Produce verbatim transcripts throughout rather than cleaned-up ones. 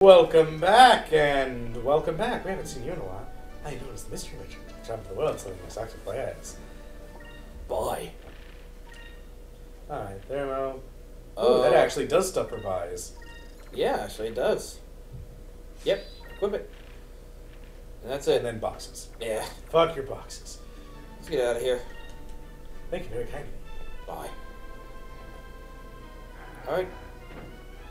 Welcome back, and welcome back. We haven't seen you in a while. I noticed the mystery merchant jumped to the world selling my socks with my eyes. Bye. Alright, there we go. Oh, that actually does stuff for buys. Yeah, actually it does. Yep, equip it. And that's it. And then boxes. Yeah. Fuck your boxes. Let's get out of here. Thank you very kindly. Bye. Alright.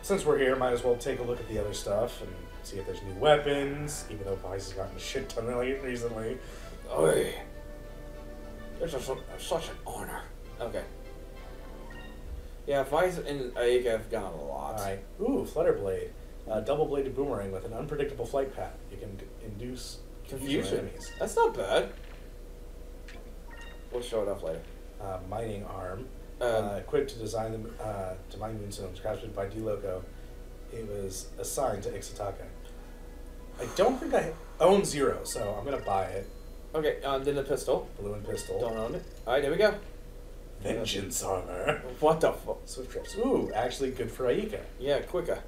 Since we're here, might as well take a look at the other stuff and see if there's new weapons, even though Vyse has gotten a shit ton recently. Oy. There's a, such an honor. Okay. Yeah, Vyse and Aika have gotten a lot. Alright. Ooh, Flutterblade. A double-bladed boomerang with an unpredictable flight path. You can induce confusion. Enemies. That's not bad. We'll show it off later. Uh, mining arm. Um, uh, equipped to design the uh, to mine moonstones, crafted by D-Loco. It was assigned to Iksetaka. I don't think I own zero, so I'm gonna buy it. Okay, uh, then the pistol. Blue and pistol. Don't own it. All right, there we go. Vengeance armor. What the fuck? Swift trips. Ooh, actually good for Aika. Yeah, quicker.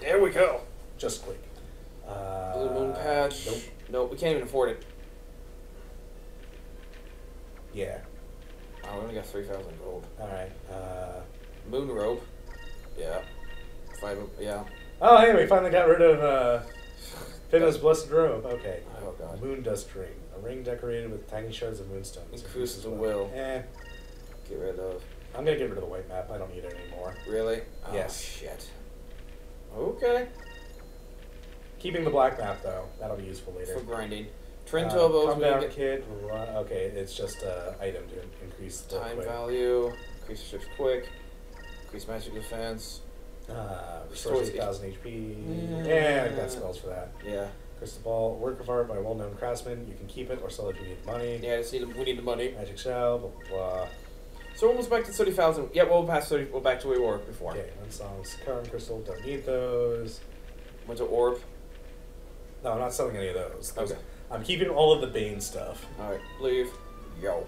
There we go. Just quick. Uh, Blue moon patch. Nope. Nope. We can't even afford it. Yeah. I only got three thousand gold. All right. Uh, Moon rope. Yeah. Five. Yeah. Oh, hey, we finally got rid of uh, Finna's blessed robe. Okay. Oh god. Moon dust ring. A ring decorated with tiny shards of moonstones. Increases the will. Eh. Get rid of. I'm gonna get rid of the white map. I don't need it anymore. Really? Oh, yes. Shit. Okay. Keeping the black map though. That'll be useful later. For grinding. Trend Tobo. Uh, come down, get... kid. Okay, it's just an item to increase the time quick. value, increase shift quick, increase magic defense. Uh, restores eight thousand H P. Yeah, I've got spells for that. Yeah. Crystal Ball, work of art by a well-known craftsman. You can keep it or sell it if you need money. Yeah, I just need them. We need the money. Magic shell. Blah blah. blah. So we're almost back to thirty thousand. Yeah, we'll pass thirty. We're back to where we were before. Okay, Unsong's current crystal. Don't need those. Went to orb. No, I'm not selling any of those. those okay. I'm keeping all of the Bane stuff. Alright, leave. Yo.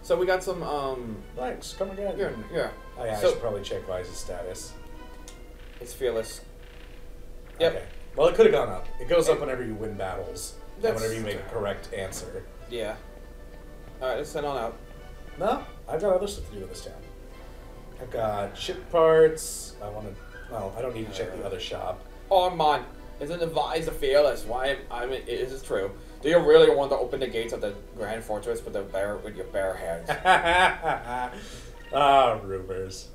So we got some, um... Thanks, come again. Yeah. yeah. Oh, yeah, so, I should probably check Vyse's status. It's fearless. Yep. Okay. Well, it could have gone up. It goes and up whenever you win battles. And whenever you make a correct answer. Yeah. Alright, let's head on out. No, I've got other stuff to do with this town. I've got ship parts. I want to... Well, I don't need to check the other shop. Oh, I'm on. Isn't the Vyse a fearless? Why? I mean, is this true? Do you really want to open the gates of the Grand Fortress with the bare with your bare hands? Ah, rumors.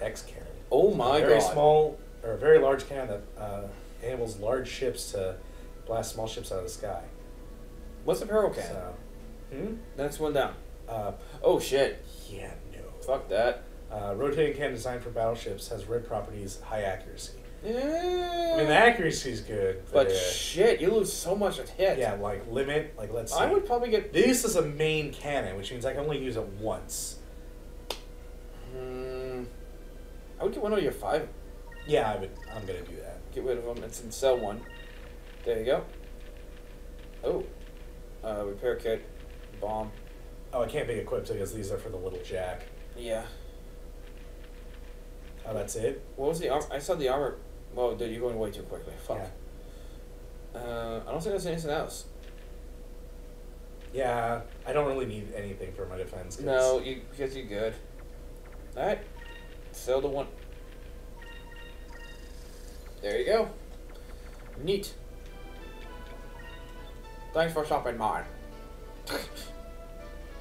Hex cannon. Oh my god! A very small or a very large cannon that uh, enables large ships to blast small ships out of the sky. What's the barrel cannon? So, hmm. That's one down. Uh, oh shit! Yeah, no. Fuck that. Uh, rotating cannon designed for battleships has red properties, high accuracy. Yeah. I mean, the accuracy's good. But, but uh, shit, you lose so much at hit. Yeah, like, limit, like, let's see. I would probably get... This is a main cannon, which means I can only use it once. Hmm. I would get one of your five. Yeah, I would. I'm gonna do that. Get rid of them and sell one. There you go. Oh. Uh, repair kit. Bomb. Oh, I can't be equipped because these are for the little jack. Yeah. Oh, that's it? What was the armor? I saw the armor... Whoa, dude, you're going way too quickly. Fuck. Yeah. Uh, I don't think there's anything else. Yeah, I don't really need anything for my defense. Cause... No, you because you're good. Alright. Sell the one. There you go. Neat. Thanks for shopping mine.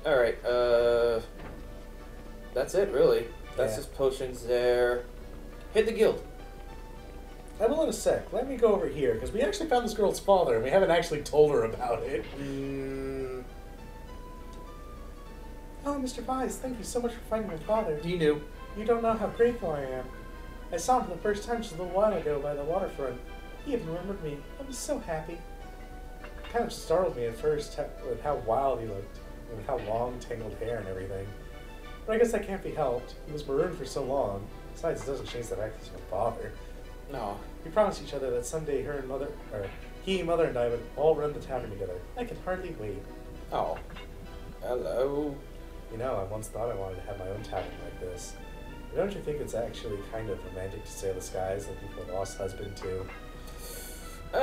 Alright, uh... that's it, really. That's yeah. His potions there. Hit the guild. I will in a sec. Let me go over here, because we actually found this girl's father, and we haven't actually told her about it. Mm. Oh, Mister Vyse, thank you so much for finding my father. You knew. You don't know how grateful I am. I saw him for the first time just a little while ago by the waterfront. He even remembered me. I was so happy. It kind of startled me at first with how wild he looked, and how long, tangled hair and everything. But I guess that can't be helped. He was marooned for so long. Besides, it doesn't change the fact he's my father. No. We promised each other that someday her and mother, or he, mother, and I would all run the tavern together. I can hardly wait. Oh. Hello. You know, I once thought I wanted to have my own tavern like this. Don't you think it's actually kind of romantic to sail the skies looking for a lost husband, too? Uh,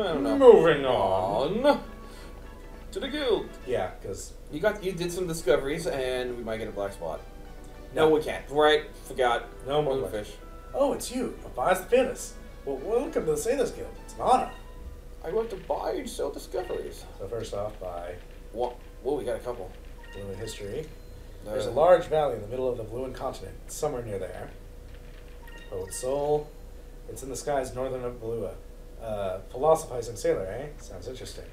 I don't know. Moving on to the guild. Yeah, because you got you did some discoveries, and we might get a black spot. No, no we can't. Right? Forgot. No more fish. Oh, it's you, Vyse the Finna. Well, welcome to the Sailors Guild. It's an honor. I want to buy and sell discoveries. So first off, buy. What? Well, we got a couple. Bluin history. No. There's a large valley in the middle of the Bluin continent. It's somewhere near there. Oh, it's soul. It's in the skies northern of Belua. Uh, philosophizing sailor, eh? Sounds interesting.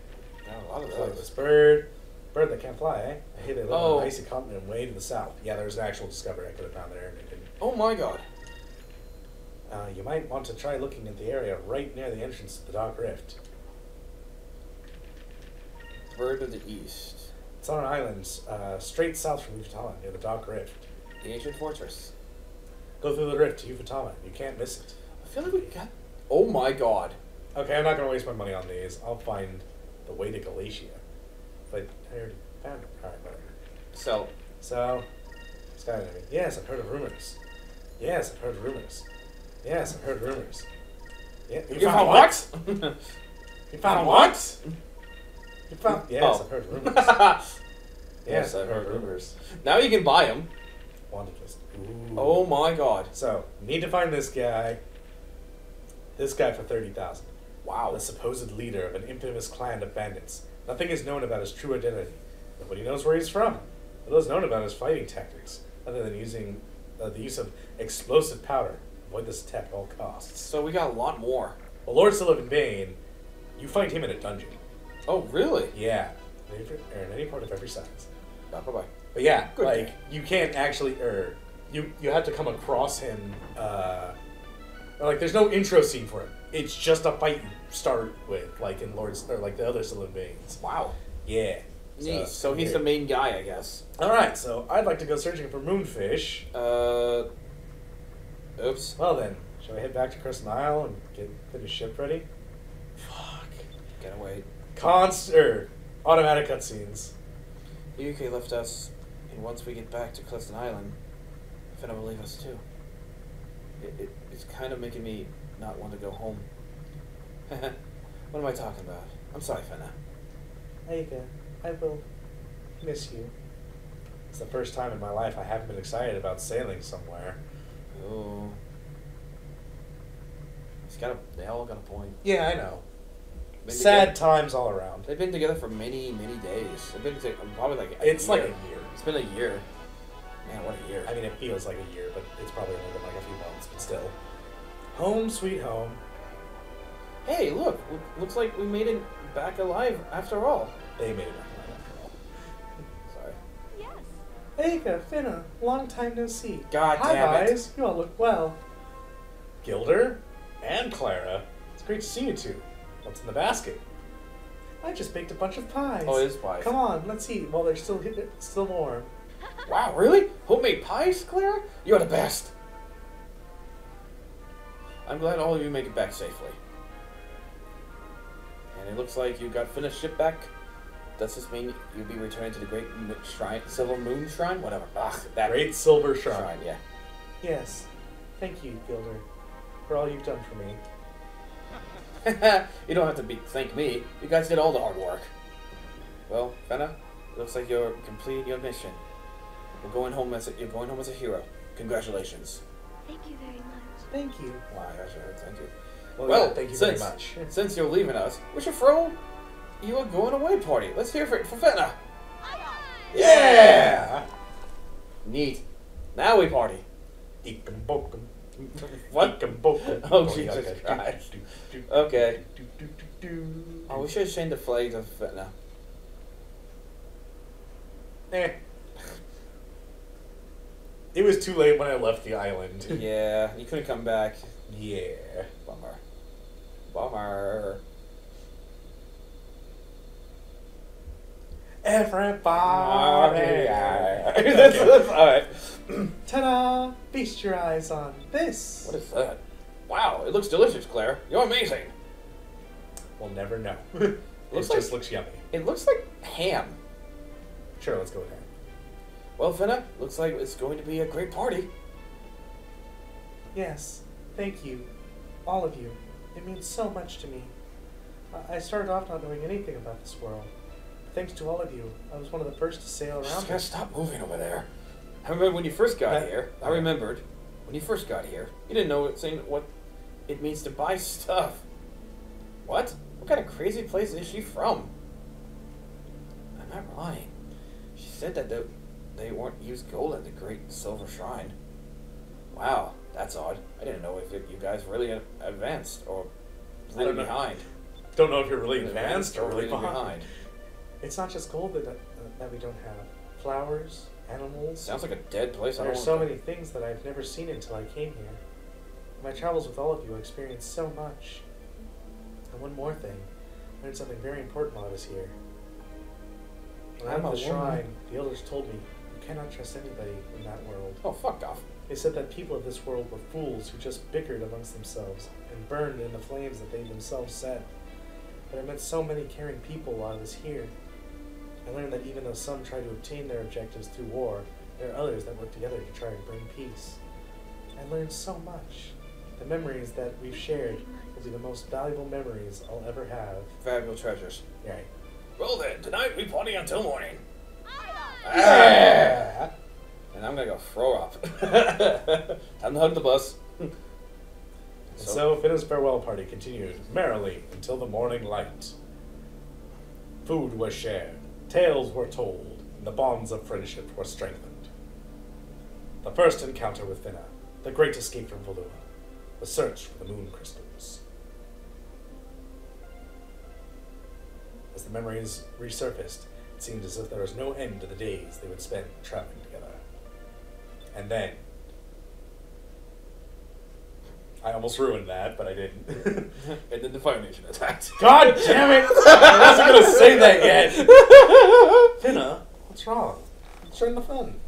Not a lot of those. This bird, bird that can't fly, eh? I hear they live oh. on an icy continent way to the south. Yeah, there's an actual discovery I could have found there. And it didn't. Oh my god. Uh, you might want to try looking at the area right near the entrance to the Dark Rift. Bird of the East. It's on an island uh, straight south from Ufotolan, near the Dark Rift. The ancient fortress. Go through the rift to Ufotolan. You can't miss it. I feel like we got... Oh my god. Okay, I'm not going to waste my money on these. I'll find the way to Galatia. But I already found it. Alright, whatever. So. So. Sky enemy. Yes, I've heard of rumors. Yes, I've heard of rumors. Yes, I've heard of rumors. Yeah, you, you found, found what? what? You found what? You found... Yes, oh. I've heard rumors. yes, yes, I've heard, heard rumors. rumors. Now you can buy them. Wanted list. Ooh. Oh my god. So, need to find this guy. This guy for thirty thousand dollars. Wow. The supposed leader of an infamous clan of bandits. Nothing is known about his true identity. Nobody knows where he's from. Little is known about his fighting tactics, other than using uh, the use of explosive powder. Avoid this attack at all costs. So we got a lot more. Well, Lord Sullivan Bane, you find him in a dungeon. Oh, really? Yeah. Or in any part of every sentence. Bye bye. But yeah, Good like, day. you can't actually, or you, you have to come across him, uh, or like, there's no intro scene for him. It's just a fight you start with, like in Lord's, or like the other Sylvan Banes. Wow. Yeah. So, so he's the main guy, I guess. Alright, so I'd like to go searching for Moonfish. Uh. Oops. Well then, shall we head back to Crescent Island and get, get his ship ready? Fuck. Gotta wait. Const er, automatic cutscenes. The U K left us, and once we get back to Crescent Island, Finna will leave us too. It, it, it's kind of making me not want to go home. What am I talking about? I'm sorry, Finna. Aika, I will miss you. It's the first time in my life I haven't been excited about sailing somewhere. Oh. It's got a, they all got a point. Yeah, I know. Sad times all around. They've been together for many, many days. They've been together probably like a it's year. like a year. It's been a year. Man, what a year! I mean, it feels like a year, but it's probably only been like a few months. But still, home sweet home. Hey, look! Looks like we made it back alive after all. They made it back alive after all. Sorry. Yes. Aika, Finna, long time no see. God Hi damn it! Hi guys, you all look well. Gilder and Clara, it's great to see you two. What's in the basket? I just baked a bunch of pies. Oh, it is pies. Come on, let's eat while they're still still warm. Wow, really? Homemade pies, Clara? You're the best. I'm glad all of you make it back safely. And it looks like you got Finna's ship back. Does this mean you'll be returning to the Great Shrine, Silver Moon Shrine? Whatever. Ah, that Great Silver Shrine. Shrine. Yeah. Yes. Thank you, Gilder, for all you've done for me. You don't have to be, thank me. You guys did all the hard work. Well, Finna, it looks like you're completing your mission. You're going home as a, you're going home as a hero. Congratulations. Thank you very much. Thank you. Wow, I should have thank you. Well, well yeah, thank you since, very much. Since you're leaving us, we should throw you a going away party. Let's hear it for Finna. Yeah. Neat. Now we party. Deacon Bokum. What? Oh, Jesus Christ. Okay. Oh, we should have changed the flag to Finna. Eh. It was too late when I left the island. Yeah, you couldn't come back. Yeah. Bummer. Bummer. Everybody. Okay. Alright. Ta-da! Feast your eyes on this. What is that? Wow, it looks delicious, Claire. You're amazing. We'll never know. It looks like, just looks yummy. It looks like ham. Sure, let's go with ham. Well, Finna, looks like it's going to be a great party. Yes, thank you. All of you. It means so much to me. I started off not knowing anything about this world. Thanks to all of you, I was one of the first to sail around. Just stop moving over there. I remember when you first got that, here, I remembered, when you first got here, you didn't know what, saying what it means to buy stuff. What? What kind of crazy place is she from? I'm not lying. She said that they, they weren't used gold at the Great Silver Shrine. Wow, that's odd. I didn't know if it, you guys really advanced or really behind. Don't know if you're really advanced or really behind. It's not just gold that, uh, that we don't have. Flowers, animals. Sounds like a dead place. There I don't are so to... many things that I've never seen until I came here. In my travels with all of you, I experienced so much. And one more thing, I learned something very important while I was here. When I'm at the shrine, the elders told me you cannot trust anybody in that world. Oh, fuck off. They said that people of this world were fools who just bickered amongst themselves and burned in the flames that they themselves set. But I met so many caring people while I was here. I learned that even though some try to obtain their objectives through war, there are others that work together to try and bring peace. I learned so much. The memories that we've shared will be the most valuable memories I'll ever have. Valuable treasures. Right. Well then, tonight we party until morning. Ah! And I'm gonna go throw up. Time to hug the bus. So, Finna's farewell party continued merrily until the morning light. Food was shared, tales were told, and the bonds of friendship were strengthened. The first encounter with Finna, the great escape from Valua, the search for the moon crystals. As the memories resurfaced, it seemed as if there was no end to the days they would spend traveling together. And then, I almost ruined that, but I didn't. And then the Fire Nation attacked. God damn it! I wasn't going to say that yet. Finna, what's wrong? Let's join the fun.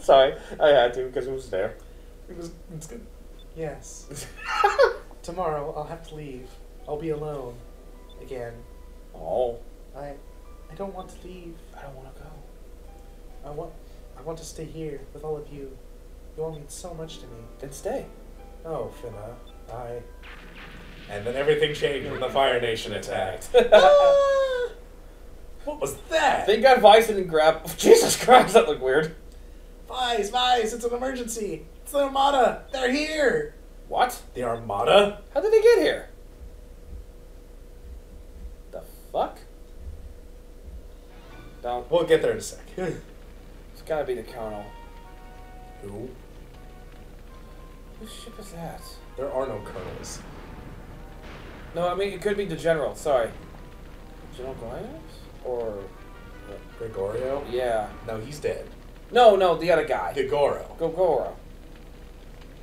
Sorry, I had to because it was there. It was. It's good. Yes. Tomorrow I'll have to leave. I'll be alone again. Oh. I, I don't want to leave. I don't want to go. I want, I want to stay here with all of you. You all mean so much to me. Then stay. Oh, Finna, I... And then everything changed when the Fire Nation attacked. What was that? They got Vyse and grabbed... Oh, Jesus Christ, that looked weird. Vyse, Vyse, it's an emergency. It's the Armada. They're here. What? The Armada? How did they get here? The fuck? Don't... We'll get there in a sec. It's gotta be the Colonel. Who? Whose ship is that? There are no colonels. No, I mean, it could be the general, sorry. General Goliath? Or... Uh, Gregorio? Yeah. No, he's dead. No, no, the other guy. Gogoro. Gogoro.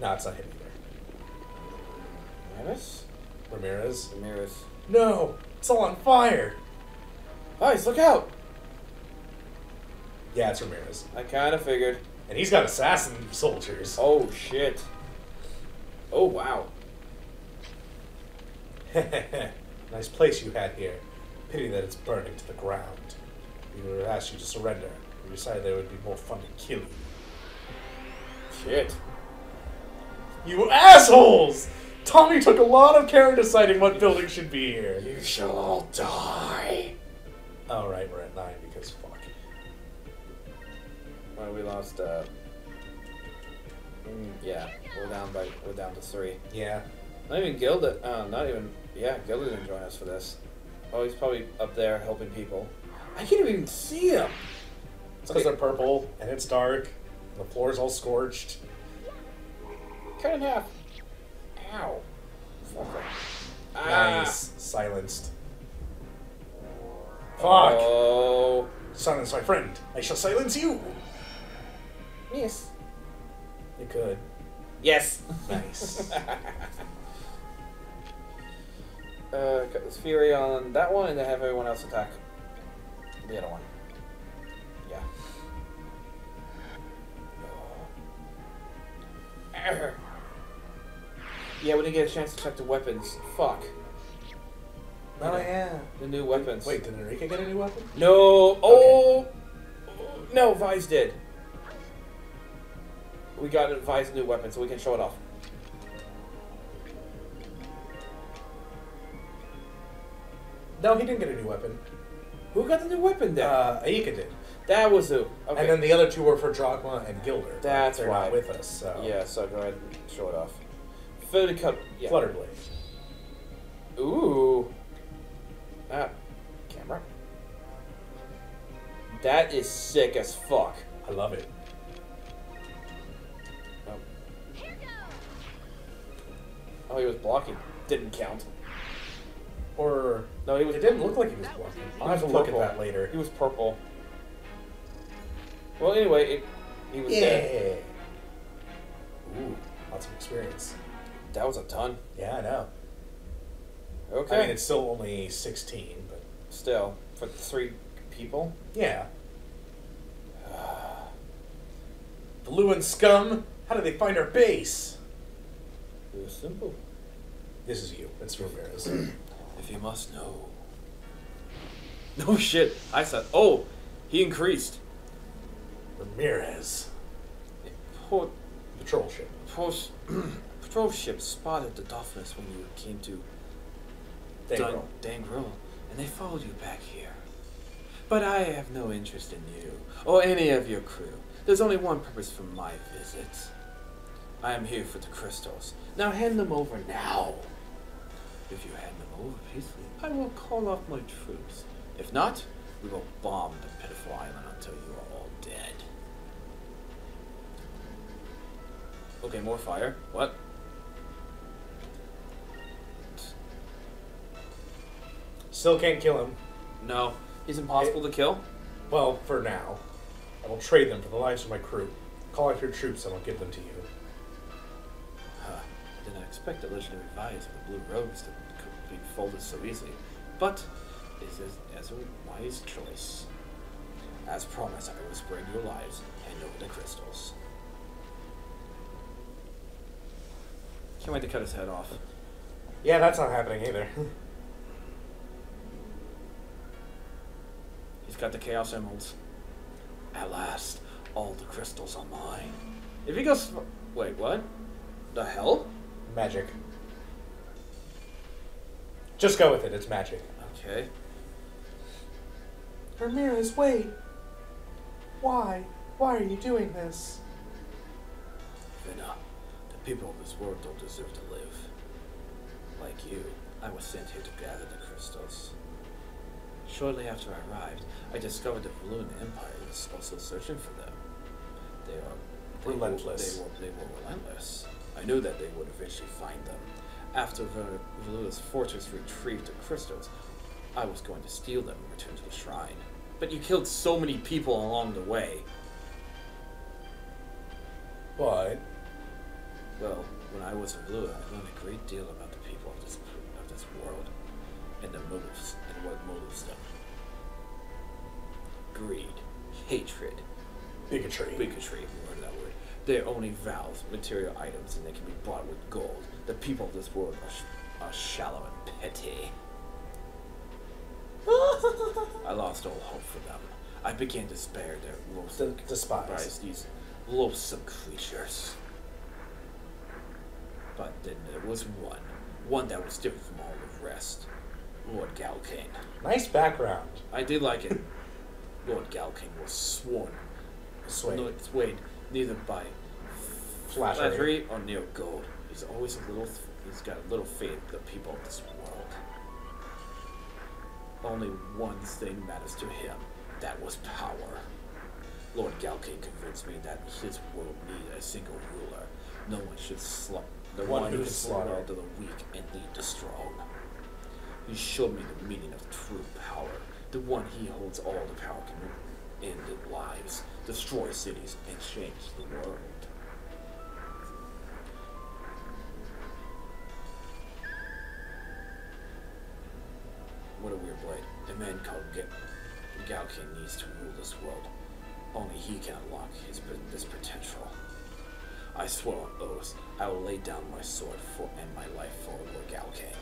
No, it's not him either. Ramirez? Ramirez? Ramirez. No! It's all on fire! Guys, look out! Yeah, it's Ramirez. I kinda figured. And he's got assassin soldiers. Oh, shit. Oh, wow. Nice place you had here. Pity that it's burning to the ground. We would have asked you to surrender. We decided that it would be more fun to kill you. Shit. You assholes! Tommy took a lot of care in deciding what building should be here. You shall all die. Alright, we're at nine because fuck. Well, we lost, uh... yeah, we're down by we're down to three. Yeah, not even Gilder. Uh, not even yeah, Gilder didn't join us for this. Oh, he's probably up there helping people. I can't even see him. It's because okay. They're purple and it's dark. And the floor's all scorched. Cut in half. Ow. Fuck. Ah. Nice. Silenced. Fuck. Oh. Silence my friend. I shall silence you. Yes. It could. Yes. Nice. uh, got this Fury on that one, and then have everyone else attack the other one. Yeah. No. Yeah, we didn't get a chance to check the weapons. Fuck. Oh yeah. The new weapons. Wait, did Enrique get a new weapon? No. Oh. Okay. No, Vyse did. we got an Vyse's new weapon, so we can show it off. No, he didn't get a new weapon. Who got the new weapon then? Uh, Aika did. That was who. Okay. And then the other two were for Drachma and Gilder. That's They're right. Not with us, so. Yeah, so go ahead and show it off. Flutterblade. Yeah. Flutterblade. Ooh. Ah. Camera. That is sick as fuck. I love it. Oh. Here goes. Oh, he was blocking. Didn't count. Or no, he was. It didn't look like he was blocking. I'll have to look at that later. He was purple. Well, anyway, it, he was yeah. dead. Ooh, lots of experience. That was a ton. Yeah, I know. Okay. I mean, it's still only sixteen, but still for three people. Yeah. Uh, Blue and scum. How do they find our base? It was simple. This is you. It's Ramirez. If you must know. No shit. I said. Oh, he increased. Ramirez. Poor patrol ship. Patrol, patrol ship spotted the Dofus when you came to Dangrel. Dangrel, and they followed you back here. But I have no interest in you or any of your crew. There's only one purpose for my visit. I am here for the crystals. Now hand them over now. If you hand them over peacefully, I will call off my troops. If not, we will bomb the pitiful island until you are all dead. Okay, more fire. What? Still can't kill him. No, he's impossible it, to kill. Well, for now. I will trade them for the lives of my crew. Call off your troops and I'll give them to you. Didn't expect the legendary Vyse of the Blue Robes to be folded so easily, but this is as a wise choice. As promised, I will spare your lives and over the crystals. Can't wait to cut his head off. Yeah, that's not happening either. He's got the Chaos Emeralds. At last, all the crystals are mine. If he goes, wait, what? The hell? Magic. Just go with it. It's magic. Okay. Ramirez, wait. Why? Why are you doing this? Finna, the people of this world don't deserve to live. Like you, I was sent here to gather the crystals. Shortly after I arrived, I discovered the Valuan Empire is also searching for them. They are they relentless. Were, they, were, they were relentless. I knew that they would eventually find them. After Valua's fortress retrieved the crystals, I was going to steal them and return to the shrine. But you killed so many people along the way. But... Well, when I was in Valua, I learned a great deal about the people of this, of this world, and their motives, and what motives them. Greed. Hatred. Bigotry. Bigotry, if you heard that word. They're only vows, material items, and they can be bought with gold. The people of this world are, sh are shallow and petty. I lost all hope for them. I began to despair their loathsome despise these loathsome creatures. But then there was one, one that was different from all the rest. Lord Galcade. Nice background. I did like it. Lord Galcade was sworn, swayed. swayed neither by flattery, flattery or neo gold. He's always a little. He's got a little faith in the people of this world. Only one thing matters to him. That was power. Lord Galcade convinced me that his world needed a single ruler. No one should slump. The one, one who is slaughter to the weak and lead the strong. He showed me the meaning of true power. The one he holds all the power can move. End lives, destroy cities, and change the world. What a weird blade. The man called Galcade needs to rule this world. Only he can unlock his this potential. I swear on oath, I will lay down my sword for and my life for Lord Galcade.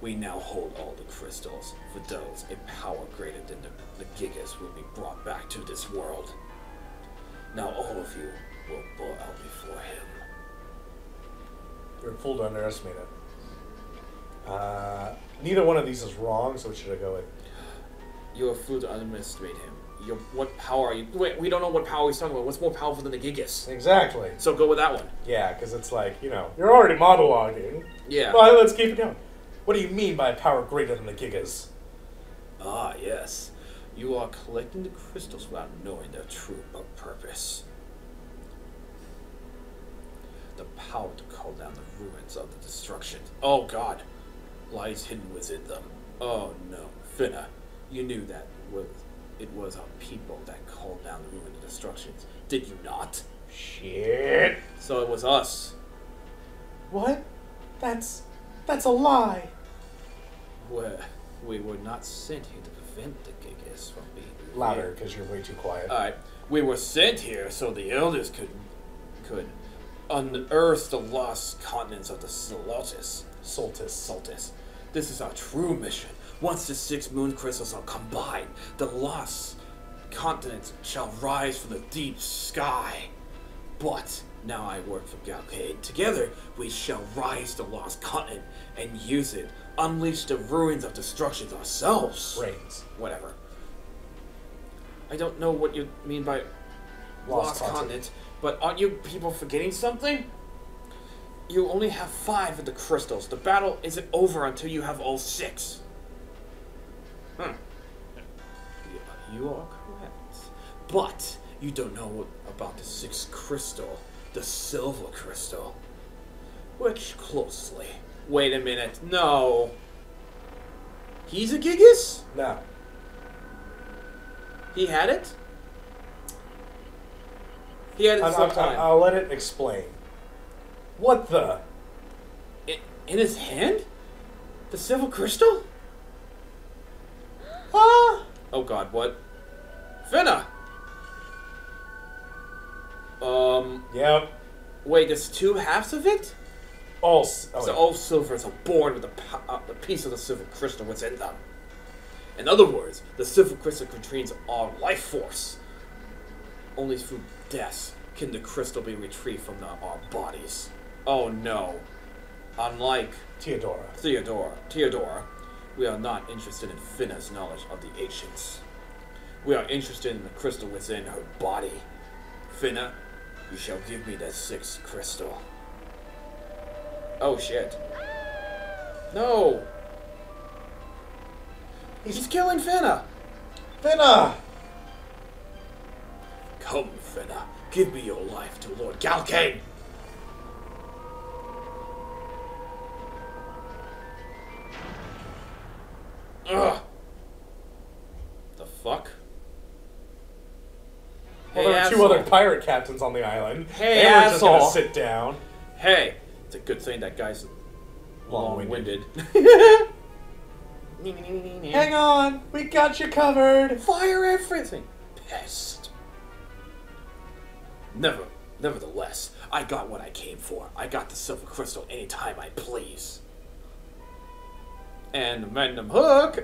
We now hold all the crystals, for those a power greater than the, the Gigas will be brought back to this world. Now all of you will bow out before him. You're full to underestimate it. Uh, neither one of these is wrong, so what should I go with? You are fool to underestimate him. You're, what power are you? Wait, we don't know what power he's talking about. What's more powerful than the Gigas? Exactly. So go with that one. Yeah, because it's like, you know, you're already monologuing. Yeah. Well, let's keep it going. What do you mean by a power greater than the Gigas? Ah, yes. You are collecting the crystals without knowing their true purpose. The power to call down the ruins of the destruction. Oh, God. Lies hidden within them. Oh, no. Finna, you knew that was... It was our people that called down the ruin of destructions. Did you not? Shit. So it was us. What? That's... that's a lie. Well, we were not sent here to prevent the Gigas from being... Louder, because you're way too quiet. Alright. We were sent here so the elders could... could unearth the lost continents of the Saltus. Saltus. Saltus. This is our true mission. Once the six moon crystals are combined, the lost continents shall rise from the deep sky. But now I work for Galcade. Together, we shall rise the lost continent and use it. Unleash the ruins of destruction ourselves. Brains. Whatever. I don't know what you mean by lost, lost continent, continent, but aren't you people forgetting something? You only have five of the crystals. The battle isn't over until you have all six. Hmm. Yeah, you are correct. But you don't know about the sixth crystal, the silver crystal. Which closely. Wait a minute. No. He's a Gigas? No. He had it? He had it I'm, sometime. I'm, I'll let it explain. What the? In, in his hand? The silver crystal? Huh? Oh god, what? Finna! Um... Yep. Wait, there's two halves of it? All... Oh, so yeah. All silvers are born with a, uh, a piece of the silver crystal within them. In other words, the silver crystal contains all life force. Only through death can the crystal be retrieved from the, our bodies. Oh no. Unlike... Theodora. Theodora. Theodora. We are not interested in Finna's knowledge of the ancients. We are interested in the crystal within her body. Finna, you shall give me that sixth crystal. Oh shit. No! He's, He's killing Finna! Finna! Come, Finna. Give me your life to Lord Galcade! Ugh. The fuck? Well, hey, there are two other pirate captains on the island. Hey, they were just gonna sit down. Hey, it's a good thing that guy's long-winded. Long-winded. Hang on, we got you covered. Fire everything. Pest. Never, nevertheless, I got what I came for. I got the silver crystal anytime I please. And Magnum Hook!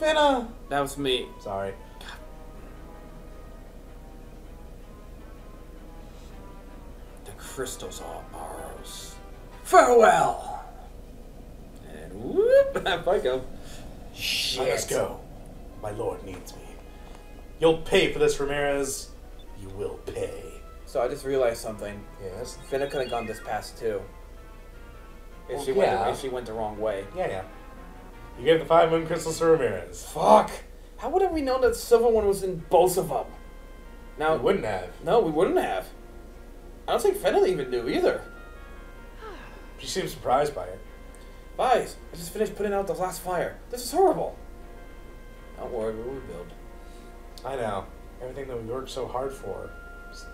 Finna! That was me. Sorry. God. The crystals are ours. Farewell! And whoop! Up I go. Shit. I must go. My lord needs me. You'll pay for this, Ramirez. You will pay. So I just realized something. Yes? Finna could have gone this past, too. If, well, she went yeah. the, if she went the wrong way. Yeah, yeah. You gave the five moon crystals to Ramirez. Fuck! How would have we known that the silver one was in both of them? Now, we wouldn't have. No, we wouldn't have. I don't think Fennel even knew either. She seemed surprised by it. Vyse, I just finished putting out the last fire. This is horrible. Don't worry, we'll rebuild. I know. Everything that we worked so hard for is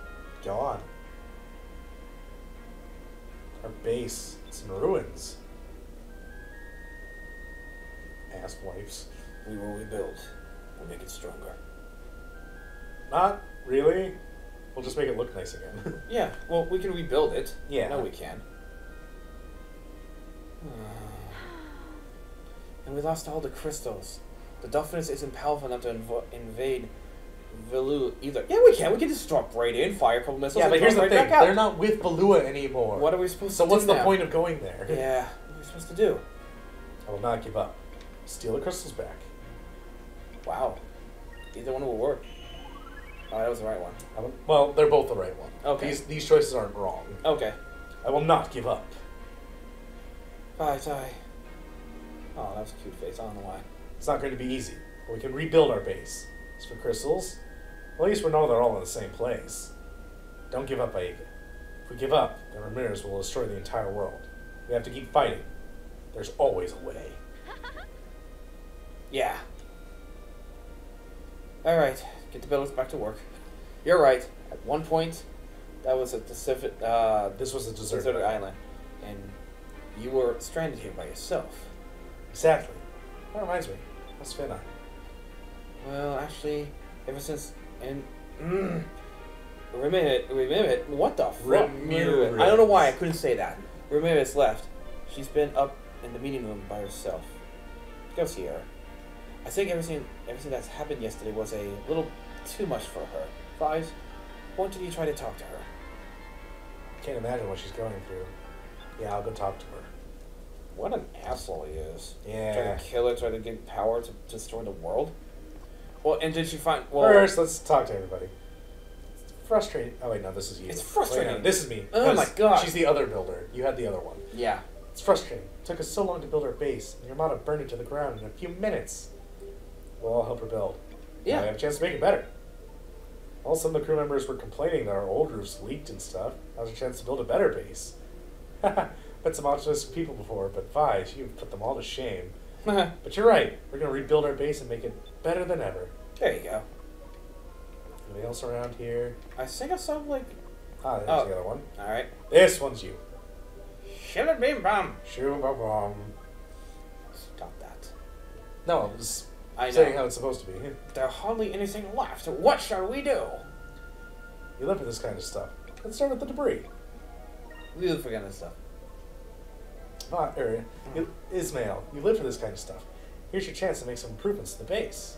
gone. Our base. It's in ruins. Ass wipes. We will rebuild. We'll make it stronger. Not really. We'll just make it look nice again. Yeah, well, we can rebuild it. Yeah. No, we can. And we lost all the crystals. The Dofus isn't powerful enough to inv invade Valua either. Yeah, we can. We can just drop right in, fire a couple missiles. Yeah, but here's the right thing: they're not with Belua anymore. What are we supposed so to do? So what's now? the point of going there? Yeah, what are we supposed to do? I will not give up. Steal the crystals back. Wow, either one will work. Oh, that was the right one. I would, well, they're both the right one. Okay. These these choices aren't wrong. Okay. I will not give up. Bye, Ty. Oh, that was a cute face. I don't know why. It's not going to be easy. But we can rebuild our base. As for crystals, well, at least we know they're all in the same place. Don't give up, Aika. If we give up, then Ramirez will destroy the entire world. We have to keep fighting. There's always a way. Yeah. All right. Get the builders back to work. You're right. At one point, that was a deserted. Uh, this was a deserted, deserted island, and you were stranded here by yourself. Exactly. That reminds me. How's Finna? Well, actually, ever since and mm, Ramirez, Ramirez, what the fuck? Ramirez. I don't know why I couldn't say that. Ramirez left. She's been up in the meeting room by herself. Go see her. I think everything, everything that's happened yesterday was a little too much for her. Vyse, why don't you try to talk to her? I can't imagine what she's going through. Yeah, I'll go talk to her. What an asshole he is. Yeah. Trying to kill her, trying to get power to destroy the world? Well, and did she find... Well, first, let's talk to everybody. It's frustrating. Oh, wait, no, this is you. It's frustrating. Wait, no, this is me. Oh, my God. She's the other builder. You had the other one. Yeah. It's frustrating. It took us so long to build our base, and your motto burned it to the ground in a few minutes. We'll all help her build. Yeah. We have a chance to make it better. All some of the crew members were complaining that our old roofs leaked and stuff. Now's a chance to build a better base. Haha, met some optimistic people before, but Vyse, you put them all to shame. But you're right. We're going to rebuild our base and make it better than ever. There you go. Anybody else around here? I think I saw, like... Ah, there's oh. the other one. Alright. This one's you. Shill it beam bomb. Shill bomb bomb. Stop that. No, it was... I know. Saying how it's supposed to be. There's hardly anything left. What shall we do? You live for this kind of stuff. Let's start with the debris. We live for kind of stuff. Ah, er, mm. Ismail, you live for this kind of stuff. Here's your chance to make some improvements to the base.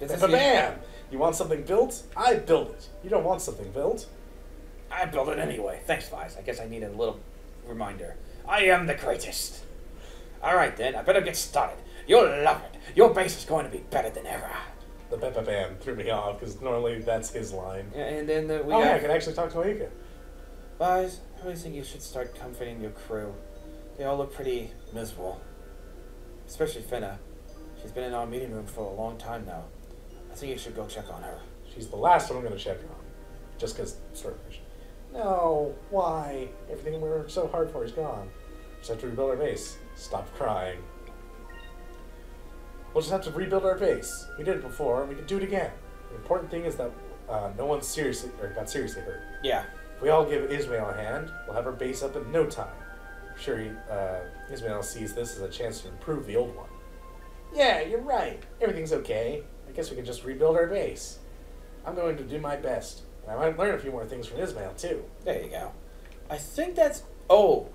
Ba-bam! You want something built? I build it. You don't want something built? I build it anyway. Thanks, Vyse. I guess I need a little reminder. I am the greatest. Alright then, I better get started. You'll love it. Your base is going to be better than ever. The ba-ba-bam threw me off, because normally that's his line. Yeah, and then the, we Oh, yeah, I can actually talk to Aika. Vyse, I really think you should start comforting your crew. They all look pretty miserable. Especially Finna. She's been in our meeting room for a long time now. I think you should go check on her. She's the last one I'm going to check on. Just because starfish. No, why? Everything we worked so hard for is gone. We just have to rebuild our base. Stop crying. We'll just have to rebuild our base. We did it before, and we can do it again. The important thing is that uh, no one seriously or got seriously hurt. Yeah. If we all give Ismail a hand, we'll have our base up in no time. I'm sure he, uh, Ismail sees this as a chance to improve the old one. Yeah, you're right. Everything's okay. I guess we can just rebuild our base. I'm going to do my best. And I might learn a few more things from Ismail, too. There you go. I think that's... Oh.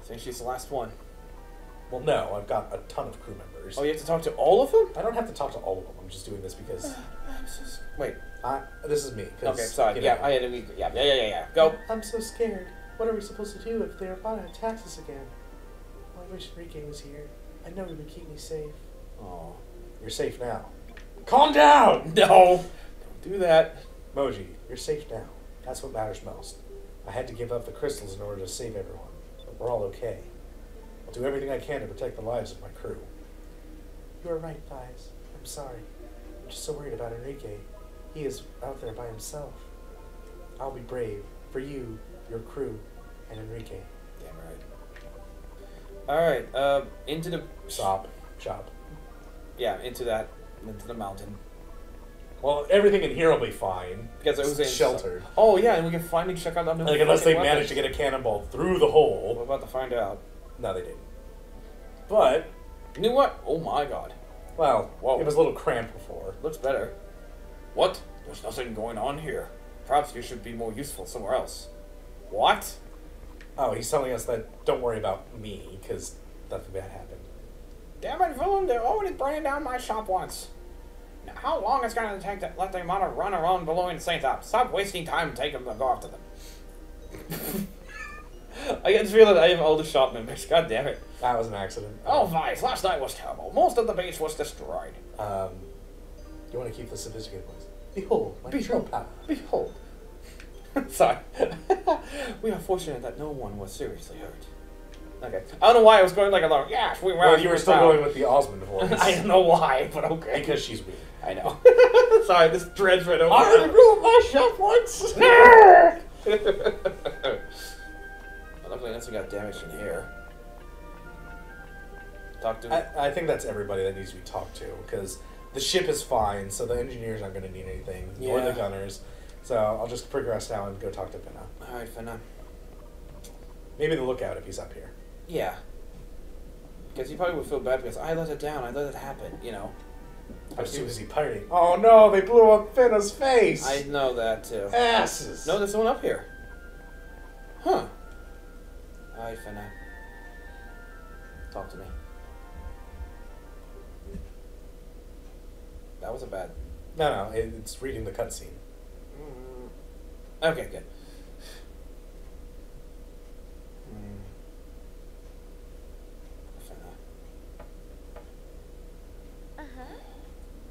I think she's the last one. Well, no. I've got a ton of crew members. Oh, you have to talk to all of them? I don't have to talk to all of them. I'm just doing this because... I'm so scared. Wait. I, this is me. Okay, sorry. Yeah, know. I had to... Yeah, yeah, yeah, yeah. Go. I'm so scared. What are we supposed to do if the Arvada attacks us again? Well, I wish Enrique was here. I know he would keep me safe. Oh, you're safe now. Calm down! No! Don't do that. Moji, you're safe now. That's what matters most. I had to give up the crystals in order to save everyone, but we're all okay. I'll do everything I can to protect the lives of my crew. You are right, Vyse. I'm sorry. I'm just so worried about Enrique. He is out there by himself. I'll be brave for you, your crew, and Enrique. Damn right. All right. Uh, into the shop. Shop. Yeah, into that. Into the mountain. Well, everything in here will be fine. Because it was it's sheltered. Stuff. Oh yeah, and we can finally check out the like unless they weapons. managed to get a cannonball through the hole. We're about to find out. No, they didn't. But you know what? Oh my God. Well, whoa. It was a little cramped before. Looks better. What? There's nothing going on here. Perhaps you should be more useful somewhere else. What? Oh, he's telling us that don't worry about me, because nothing bad happened. Damn it, villain, they already burned down my shop once. how long is it going to take to let the Amata run around blowing saints up? Stop wasting time and take them to go after them. I just feel that I have older shop members. God damn it. That was an accident. Oh, Vyse, last night was terrible. Most of the base was destroyed. Um, you want to keep the sophisticated ones? Behold, my behold, power. Behold. Sorry. We are fortunate that no one was seriously hurt. Okay. I don't know why I was going like a long. Yeah, we were. Well, you were still down. Going with the Osmond voice. I don't know why, but okay. Because she's weird. I know. Sorry, this dread's right over. I blew my shot once. No. Luckily, nothing got damaged in here. Talk to. I, I think that's everybody that needs to be talked to because the ship is fine, so the engineers aren't going to need anything, yeah. Or the gunners. So I'll just progress now and go talk to Finna. All right, Finna. Maybe the lookout if he's up here. Yeah. Because he probably would feel bad because I let it down. I let it happen. You know. I'm too busy pirating. Oh no! They blew up Finna's face. I know that too. Asses. No, there's someone up here. Huh. Alright, Finna. Talk to me. That was a bad. No, no. It, it's reading the cutscene. Mm. Okay, good.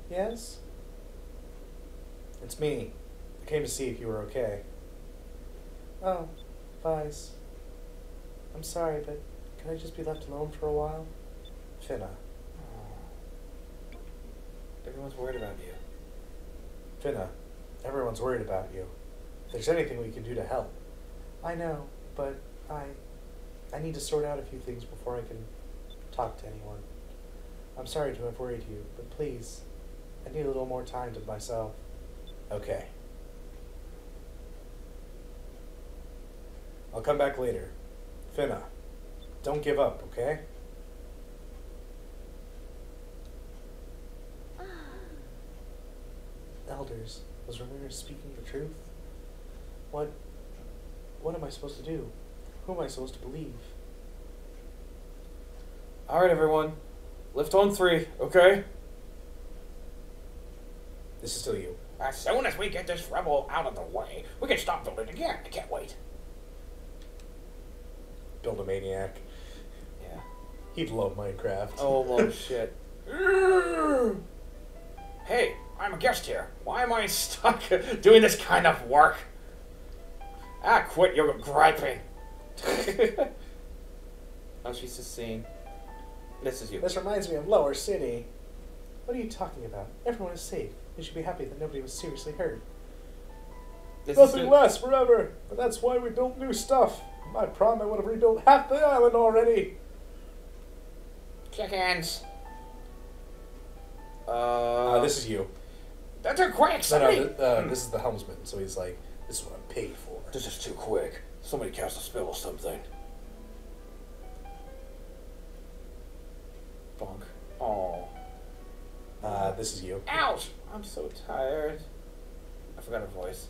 Yes? It's me. I came to see if you were okay. Oh, Vyse. I'm sorry, but can I just be left alone for a while? Finna. Oh. Everyone's worried about you. Finna, everyone's worried about you. If there's anything we can do to help. I know, but I... I need to sort out a few things before I can talk to anyone. I'm sorry to have worried you, but please... I need a little more time to myself. Okay. I'll come back later. Finna, don't give up, okay? Elders, was Ramirez speaking the truth? What... What am I supposed to do? Who am I supposed to believe? Alright, everyone. Lift on three, okay? This is still you. As soon as we get this rebel out of the way, we can stop the lid again. I can't wait. Build a maniac. Yeah. He'd love Minecraft. Oh, well, shit. Hey, I'm a guest here. Why am I stuck doing this kind of work? Ah, quit your griping. Oh, she's just seeing. This is you. This reminds me of Lower City. What are you talking about? Everyone is safe. You should be happy that nobody was seriously hurt. This Nothing lasts forever, but that's why we built new stuff. My prom, I would have rebuilt half the island already. Chickens. Uh, uh this is you. That's a quick. No, no, th uh, this is the helmsman. So he's like, "This is what I'm paid for." This is too quick. Somebody cast a spell or something. Bonk. Oh. Uh, this is you. Ouch! I'm so tired. I forgot her voice.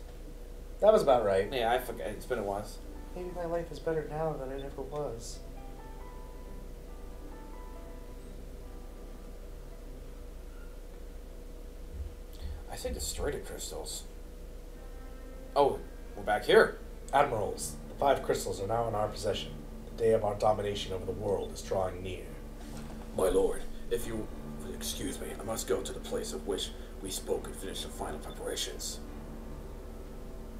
That was about right. Yeah, I forgot. It's been a while. Maybe my life is better now than it ever was. I say destroy the crystals. Oh, we're back here. Admirals, the five crystals are now in our possession. The day of our domination over the world is drawing near. My lord, if you... Excuse me, I must go to the place of which we spoke and finish the final preparations.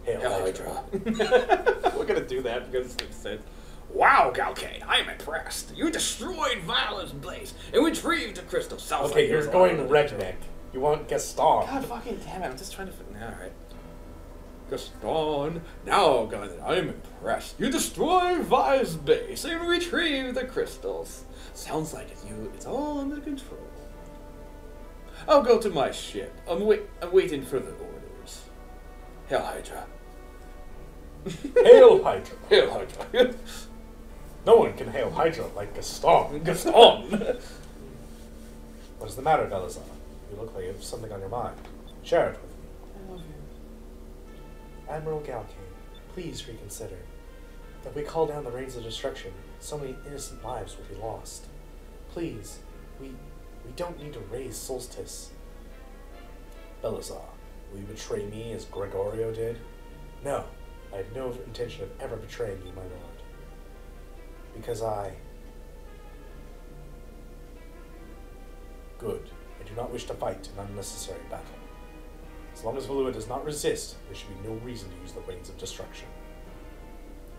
Hail, Hail Hydra. Hydra. We're gonna do that because it's said. Wow, Galcade, I am impressed. You destroyed Viola's place and retrieved the crystal. Sounds okay, like you're going redneck. You want Gaston. God fucking damn it, I'm just trying to... Alright. Gaston. Now, Galcade, I am impressed. You destroyed Viola's base and retrieved the crystals. Sounds like it, you. It's all under control. I'll go to my ship. I'm, wait I'm waiting for the orders. Hail Hydra. Hail Hydra. Hail Hydra. No one can hail Hydra like Gaston. Gaston! What's the matter, Belazana? You look like you have something on your mind. Share it with me. I love you. Admiral Galcade, please reconsider. If we call down the rains of destruction, so many innocent lives will be lost. Please, we... We don't need to raise Solstice. Belisar, will you betray me as Gregorio did? No, I have no intention of ever betraying you, my lord. Because I... Good. I do not wish to fight an unnecessary battle. As long as Valua does not resist, there should be no reason to use the Reins of Destruction.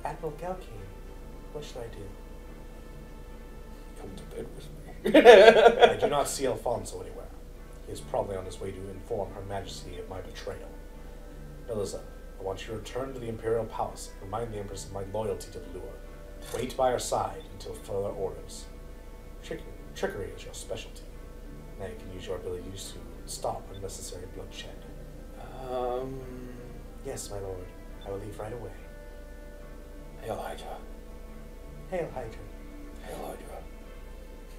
Admiral Galcade, what should I do? Come to bed with me. I do not see Alfonso anywhere. He is probably on his way to inform Her Majesty of my betrayal. Eliza, I want you to return to the Imperial Palace and remind the Empress of my loyalty to Valua. Wait by her side until further orders. Trick trickery is your specialty. Now you can use your abilities to stop unnecessary bloodshed. Um. Yes, my lord. I will leave right away. Hail Hydra. Hail Hydra. Hail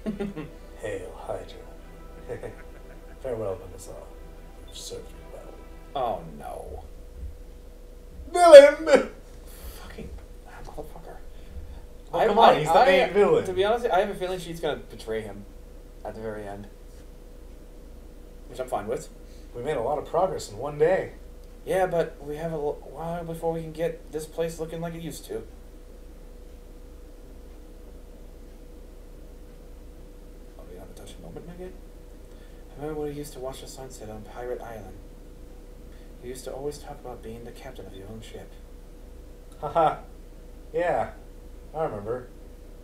Hydra. Hail Hydra. Farewell, Vanessa. You've served me well. Oh no. Villain! Fucking motherfucker. Oh, come I, on, I, he's the I, main I, villain. To be honest, I have a feeling she's gonna betray him at the very end. Which I'm fine with. We made a lot of progress in one day. Yeah, but we have a while before we can get this place looking like it used to. I'll be on a touching moment, maybe? I remember when we used to watch the sunset on Pirate Island. You used to always talk about being the captain of your own ship. Haha. Yeah, I remember.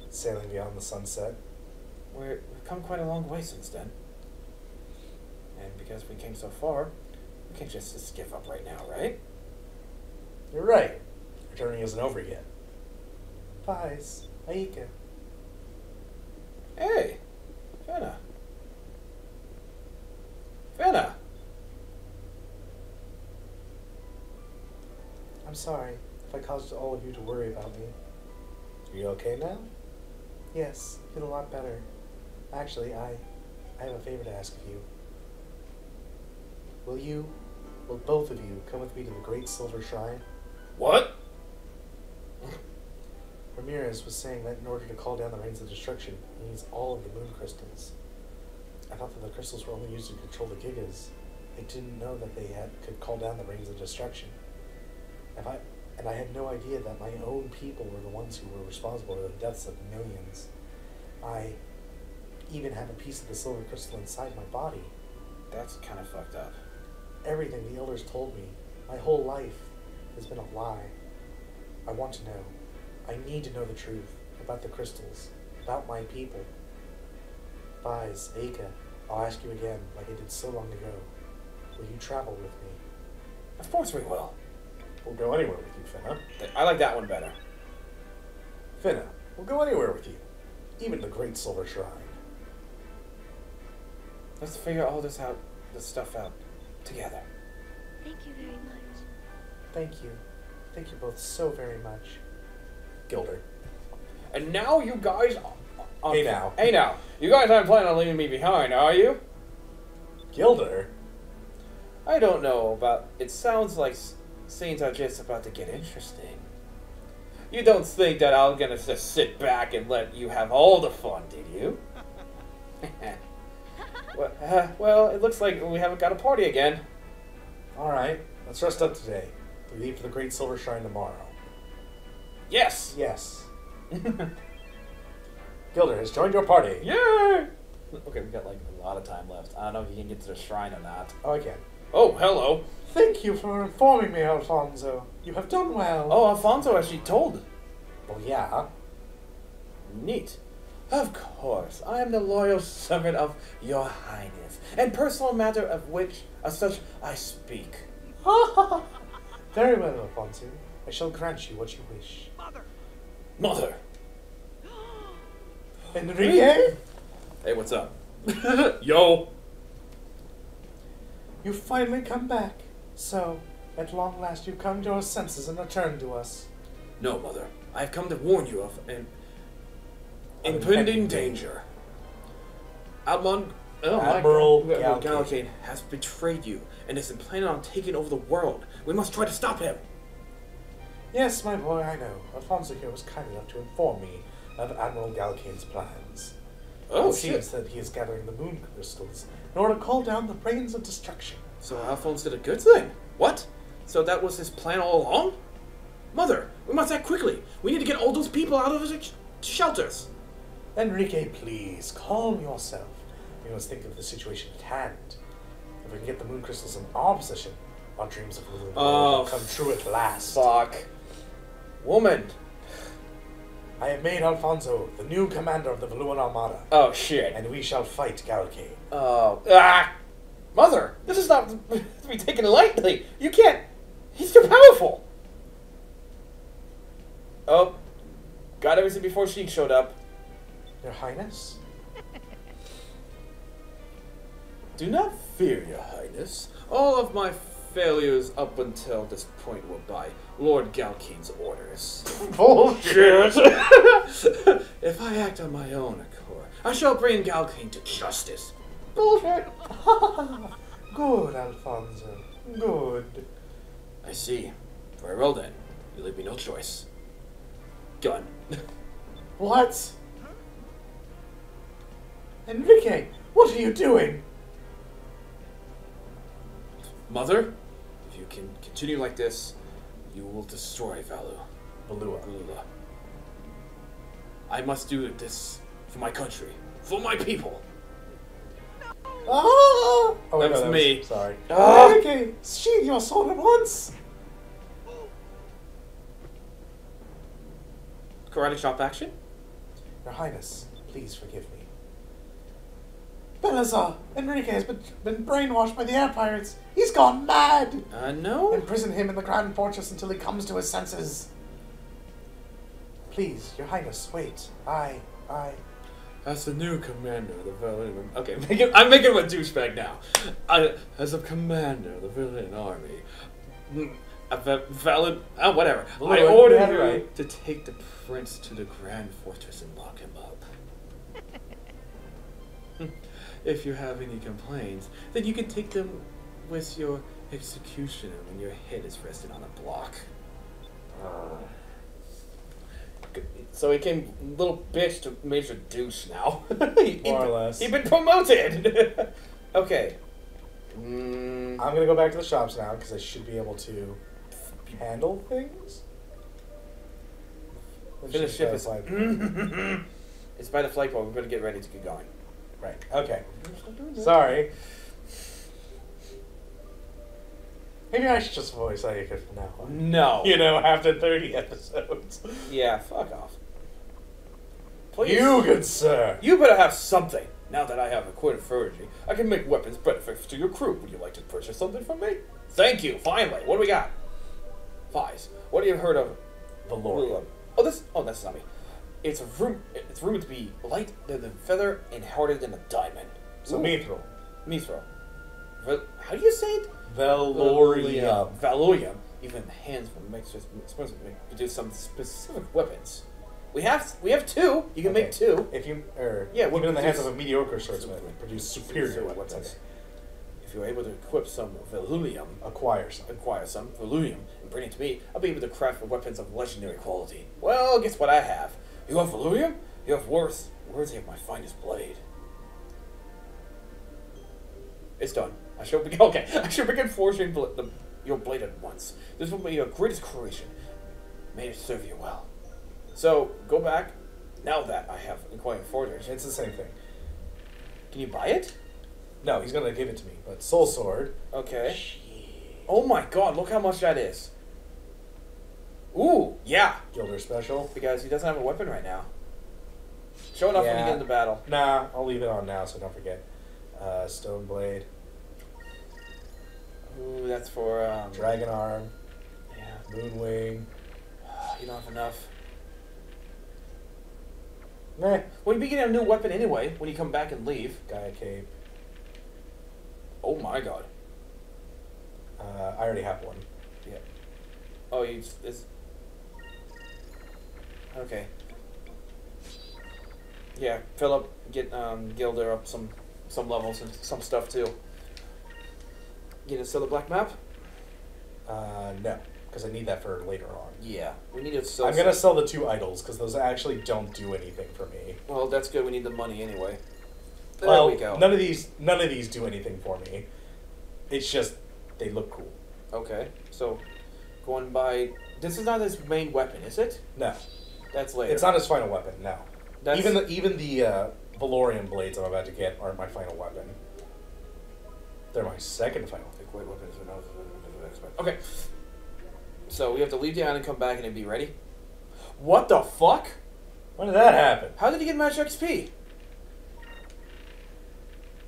Sailing beyond the sunset. We're, we've come quite a long way since then. And because we came so far, we can't just, just give up right now, right? You're right. Our journey isn't over yet. Vyse, Aika. Hey, Finna. Finna. I'm sorry if I caused all of you to worry about me. Are you okay now? Yes, I feel a lot better. Actually, I, I have a favor to ask of you. Will you, will both of you, come with me to the Great Silver Shrine? What? Ramirez was saying that in order to call down the Reins of Destruction, he needs all of the moon crystals. I thought that the crystals were only used to control the Gigas. I didn't know that they had could call down the Reins of Destruction. If I, and I had no idea that my own people were the ones who were responsible for the deaths of millions. I even have a piece of the silver crystal inside my body. That's kind of fucked up. Everything the elders told me, my whole life, has been a lie. I want to know. I need to know the truth about the crystals, about my people. Vyse, Aika, I'll ask you again, like I did so long ago. Will you travel with me? Of course we will. We'll go anywhere with you, Finna. I like that one better. Finna, we'll go anywhere with you. Even the Great Silver Shrine. Let's figure all this out, this stuff out, together. Thank you very much. Thank you. Thank you both so very much. Gilder. And now you guys... Are, hey now. Hey now. You guys aren't planning on leaving me behind, are you? Gilder? I don't know about... It sounds like... Things are just about to get interesting. You don't think that I'm gonna just sit back and let you have all the fun, did you? well, uh, well, it looks like we haven't got a party again. Alright, let's rest up today. We leave for the Great Silver Shrine tomorrow. Yes! Yes. Gilder has joined your party. Yay! Okay, we've got like a lot of time left. I don't know if you can get to the shrine or not. Oh, I can. Oh, hello. Thank you for informing me, Alfonso. You have done well. Oh, Alfonso actually told. Well, yeah. Neat. Of course, I am the loyal servant of your highness, and personal matter of which, as such, I speak. Very well, Alfonso. I shall grant you what you wish. Mother! Mother! Enrique? Hey, what's up? Yo! You finally come back. So, at long last, you've come to your senses and returned to us. No, Mother. I have come to warn you of an impending danger. Admiral Galcade has betrayed you and is planning on taking over the world. We must try to stop him. Yes, my boy, I know. Alfonso here was kind enough to inform me of Admiral Galcade's plans. Oh, it shit. Seems that he is gathering the moon crystals in order to call down the Reins of Destruction. So Alphonse did a good thing. What? So that was his plan all along? Mother, we must act quickly. We need to get all those people out of his sh shelters. Enrique, please, calm yourself. We must think of the situation at hand. If we can get the moon crystals in our possession, our dreams of ruling the world will come true at last. Fuck. Woman. I have made Alfonso the new commander of the Valuan Armada. Oh, shit. And we shall fight Galcade. Oh. Ah! Mother, this is not to be taken lightly. You can't. He's too powerful. Oh. Got everything before she showed up. Your Highness? Do not fear, Your Highness. All of my failures up until this point were by Lord Galcade's orders. Bullshit! If I act on my own accord, I shall bring Galcade to justice. Bullshit! Good, Alfonso. Good. I see. Very well then. You leave me no choice. Gun. What? Enrique, what are you doing? Mother, if you can continue like this, you will destroy Valua. Belua. Belua. I must do this for my country, for my people. No. Ah! Oh, that no, was that me. Was, sorry. Ah! Okay, sheathe your sword at once. Karate chop action. Your Highness, please forgive me. Belazar, Enrique has been, been brainwashed by the air pirates. He's gone mad! I uh, know. Imprison him in the Grand Fortress until he comes to his senses. Please, Your Highness, wait. I, I... As the new commander of the Valorium... Okay, make it, I'm making him a douchebag now. I, as a commander of the Valorium Army... A valid... Oh, whatever. Lord, I order you right. to take the prince to the Grand Fortress and lock him up. If you have any complaints, then you can take them with your executioner when your head is resting on a block. Uh, so he came little bitch to major douche now. he, More or less. He's been promoted! Okay. Mm. I'm gonna go back to the shops now because I should be able to handle things. Finish ship is like... It's by the flight board. We're gonna get ready to get going. Right. Okay. Sorry. Maybe I should just voice Aika from now on. No. You know, after thirty episodes. Yeah, fuck off. Please. You good sir. You better have something. Now that I have acquired foraging, I can make weapons benefits to your crew. Would you like to purchase something from me? Thank you, finally. What do we got? Vyse. What have you heard of? Valorium. Oh, this oh that's not me. It's a room it's rumored to be lighter than a feather and harder than a diamond. So Mithril. Mithril. How do you say it? Valorium. Valorium. Even the hands from mixers produce some specific weapons. We have we have two. You can okay. make two. If you er, yeah, even in the hands of a mediocre swordsman, produce superior weapons. Okay. If you're able to equip some Valorium, acquire some, acquire some Valorium, and bring it to me, I'll be able to craft weapons of legendary quality. Well, guess what I have. You have Valorium. You have worth worthy of my finest blade. It's done. I shall begin. Okay, I shall begin forging bl the, your blade at once. This will be your greatest creation. May it serve you well. So go back. Now that I have acquired forgers, it's the same thing. Can you buy it? No, he's gonna give it to me. But soul sword. Okay. Jeez. Oh my God! Look how much that is. Ooh, yeah. Gilder special because he doesn't have a weapon right now. Show it off yeah. when you get into battle. Nah, I'll leave it on now so don't forget. Uh, stone blade. Ooh, that's for um, dragon arm. Yeah. Moon wing. You don't have enough. Meh. Well, you'll be getting a new weapon anyway when you come back and leave. Gaia cape. Oh my God. Uh, I already have one. Yeah. Oh, you just... It's... Okay. Yeah, fill up, get um, Gilder up some some levels and some stuff too. You gonna sell the black map? Uh, no. Because I need that for later on. Yeah, we need to sell. I'm going to sell the two idols because those actually don't do anything for me. Well, that's good. We need the money anyway. There well, we go. None of these, none of these do anything for me. It's just they look cool. Okay, so going by, this is not his main weapon, is it? No, that's later. It's not his final weapon. No, that's... even the even the uh, Valorium blades I'm about to get aren't my final weapon. They're my second final. Wait, weapons are not the next weapon. Okay, so we have to leave the island, come back, and then be ready. What the fuck? When did that happen? How did he get match X P?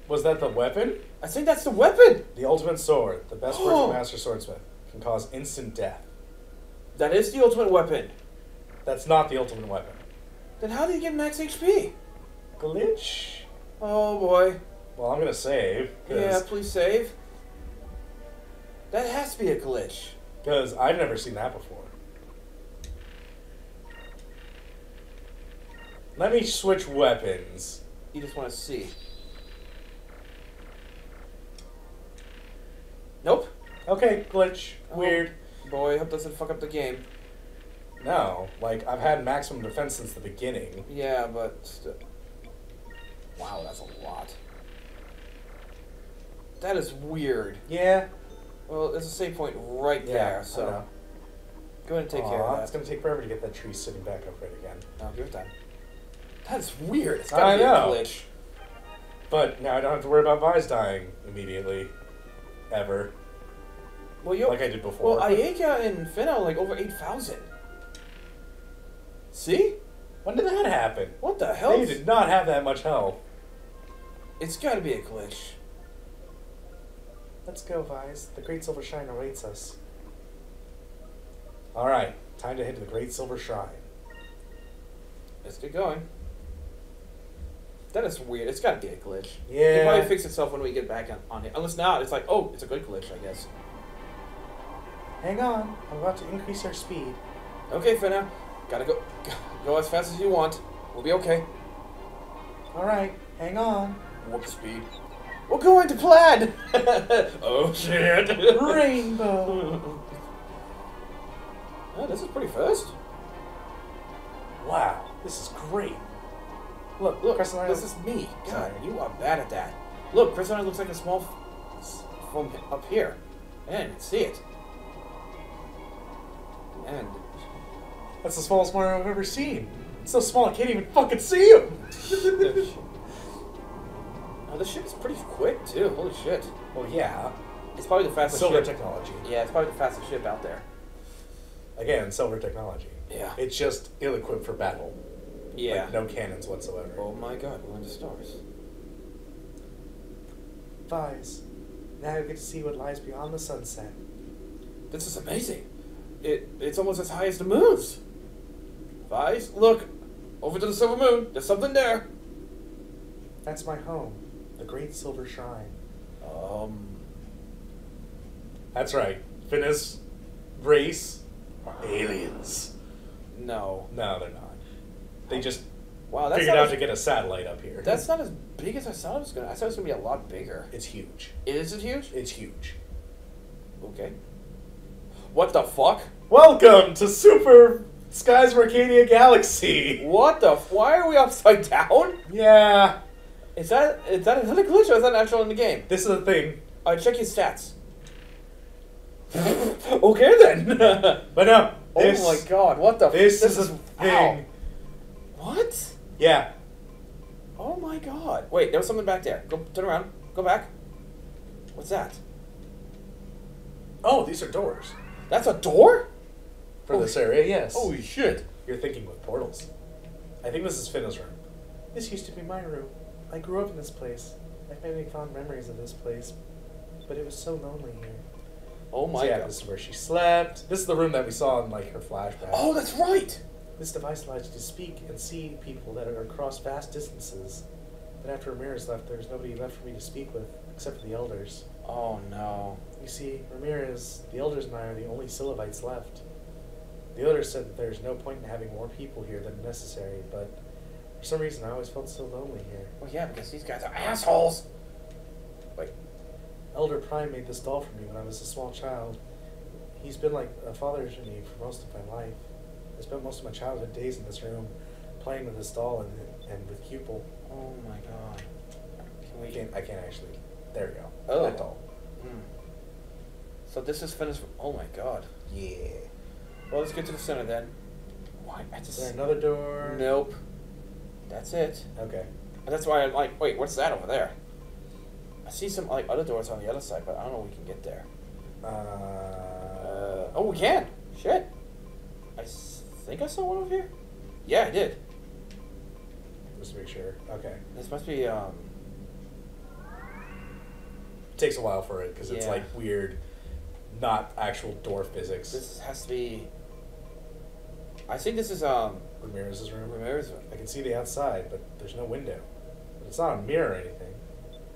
Was that the weapon? I think that's the weapon! The ultimate sword, the best work of Master Swordsmith, can cause instant death. That is the ultimate weapon. That's not the ultimate weapon. Then how did he get max H P? Glitch? Oh boy. Well, I'm gonna save. Yeah, please save. That has to be a glitch. Because I've never seen that before. Let me switch weapons. You just want to see. Nope. Okay, glitch. Oh, weird. Boy, I hope doesn't fuck up the game. No, like, I've had maximum defense since the beginning. Yeah, but still. Wow, that's a lot. That is weird. Yeah. Well, there's a save point right yeah, there, so. Go ahead and take Aww, care of that. It's going to take forever to get that tree sitting back upright again. I'll give it time. That's weird. It's gotta I be know. A glitch. But now I don't have to worry about Vyse dying immediately. Ever. Well, you like I did before. Well, Aika and Finna like over eight thousand. See? When did that happen? What the hell? They did not have that much health. It's gotta be a glitch. Let's go, Vyse. The Great Silver Shrine awaits us. Alright, time to head to the Great Silver Shrine. Let's get going. That is weird. It's gotta be a glitch. Yeah. It probably fix itself when we get back on, on it. Unless now it's like, oh, it's a good glitch, I guess. Hang on. I'm about to increase our speed. Okay, Finna. Gotta go. Go as fast as you want. We'll be okay. Alright. Hang on. Warp speed. We're going to plaid! Oh, shit. Rainbow. Oh, this is pretty fast. Wow. This is great. Look, look, Chris this is me. God, you are bad at that. Look, Chris Island looks like a small from up here. And see it. And that's the smallest one I've ever seen. It's so small I can't even fucking see him. Oh, this ship is pretty quick too. Holy shit. Well, yeah. It's probably the fastest silver ship. Silver technology. Yeah, it's probably the fastest ship out there. Again, silver technology. Yeah. It's just ill-equipped for battle. Yeah. Like, no cannons whatsoever. Oh my god, we're into stars. Vyse, now you get to see what lies beyond the sunset. This is amazing. It It's almost as high as the moons. Vyse, look. Over to the silver moon. There's something there. That's my home. The Great Silver Shrine. Um. That's right. Finna's race are aliens. No. No, they're not. They just wow, that's figured out as, to get a satellite up here. That's not as big as I thought it was going to. I thought it was going to be a lot bigger. It's huge. Is it huge? It's huge. Okay. What the fuck? Welcome to Super Skies Mercadia Galaxy. What the? Why are we upside down? Yeah. Is that is that is that a glitch or is that actual in the game? This is a thing. All right, check your stats. Okay then. But no. This, oh my god! What the? This, this is a thing. Ow. What? Yeah. Oh my god. Wait, there was something back there. Go turn around. Go back. What's that? Oh, these are doors. That's a door? For Holy this area, yes. Holy shit. You're thinking with portals. I think this is Finna's room. This used to be my room. I grew up in this place. I've made fond memories of this place. But it was so lonely here. Oh my so yeah, god. This is where she slept. This is the room that we saw in like her flashback. Oh, that's right! This device allows you to speak and see people that are across vast distances. But after Ramirez left, there was nobody left for me to speak with, except for the elders. Oh no. You see, Ramirez, the elders and I are the only Syllabites left. The elders said that there's no point in having more people here than necessary, but for some reason I always felt so lonely here. Well yeah, because these guys are assholes! Like, Elder Prime made this doll for me when I was a small child. He's been like a father to me for most of my life. I spent most of my childhood days in this room, playing with this doll and, and with Cupel. Oh my god. Can we... I can't, I can't actually. There we go. Oh. That doll. Mm. So this is finished. Oh my god. Yeah. Well, let's get to the center then. Why? That's is there another door? Nope. That's it. Okay. And that's why I'm like, wait, what's that over there? I see some like other doors on the other side, but I don't know if we can get there. Uh. uh oh, we can. Shit. I s think I saw one over here. Yeah, I did. Just to make sure. Okay. This must be um. It takes a while for it because yeah. it's like weird, not actual door physics. This has to be. I think this is um. Ramirez's room. Ramirez's room. I can see the outside, but there's no window. But it's not a mirror or anything.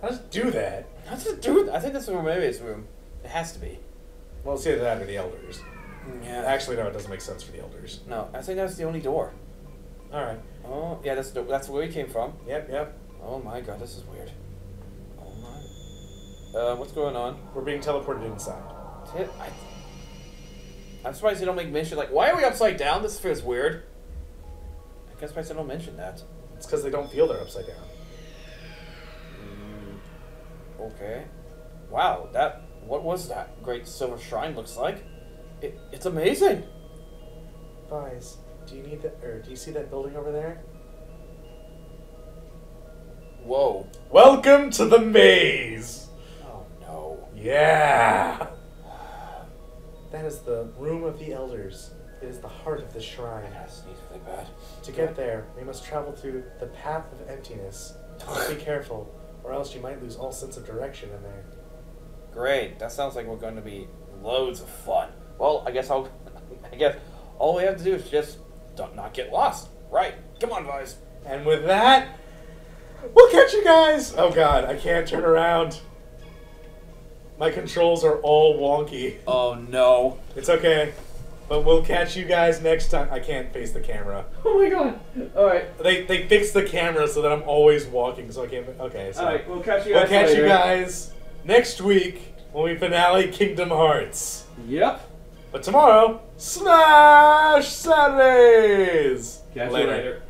How does it do that? How does it do that? I think that's Ramirez's room. It has to be. Well, it's either that or the elders. Yeah. Actually, no, it doesn't make sense for the elders. No, I think that's the only door. All right. Oh, yeah, that's the, that's where we came from. Yep, yep. Oh my god, this is weird. Oh my. Uh, what's going on? We're being teleported inside. T I, I'm surprised they don't make mention, like, why are we upside down? This feels weird. I guess why they don't mention that. It's because they don't feel they're upside down. Mm, okay. Wow, that, what was that Great Silver Shrine looks like? It, it's amazing. Vyse, do you need that, or do you see that building over there? Whoa! Welcome to the maze. Oh no! Yeah. That is the room of the elders. It is the heart of the shrine. I sneeze really bad. To get there, we must travel through the path of emptiness. Be careful, or else you might lose all sense of direction in there. Great. That sounds like we're going to be loads of fun. Well, I guess I'll. I guess all we have to do is just don't not get lost. Right? Come on, Vyse. And with that, we'll catch you guys. Oh god, I can't turn around. My controls are all wonky. Oh no. It's okay, but we'll catch you guys next time. I can't face the camera. Oh my god. All right. They they fixed the camera so that I'm always walking, so I can't. Okay. So all right. We'll catch you guys. We'll catch later. you guys next week when we finale Kingdom Hearts. Yep. But tomorrow, Smash Saturdays! Catch you later. later.